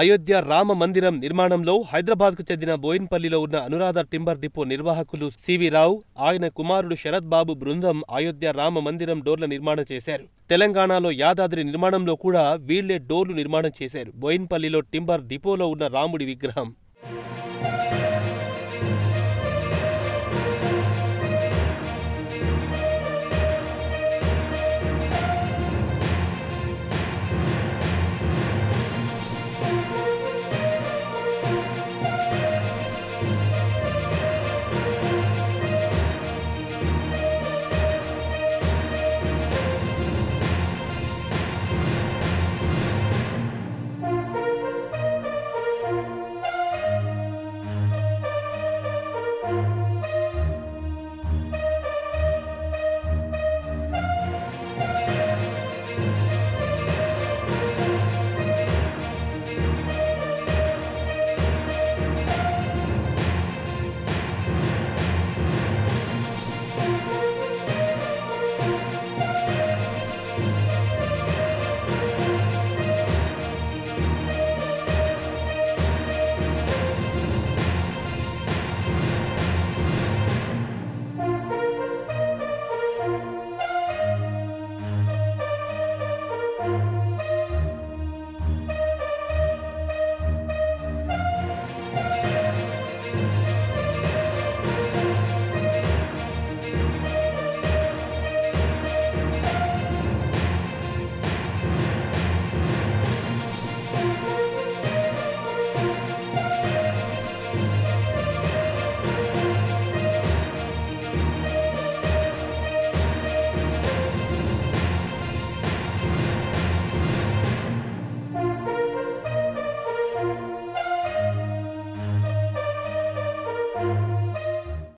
అయోధ్య రామ మందిరం నిర్మాణంలో హైదరాబాద్కు చెందిన బోయిన్పల్లిలో ఉన్న అనురాధ టింబర్ డిపో నిర్వాహకులు సీవి రావ్ ఆయన కుమారుడు శరత్ బాబు బృందం అయోధ్య రామ మందిరం డోర్ల నిర్మాణం చేశారు। తెలంగాణలో యాదాద్రి నిర్మాణంలో కూడా వీళ్ళే డోర్లు నిర్మాణం చేశారు। బోయిన్పల్లిలో టింబర్ డిపోలో ఉన్న రాముడి విగ్రహం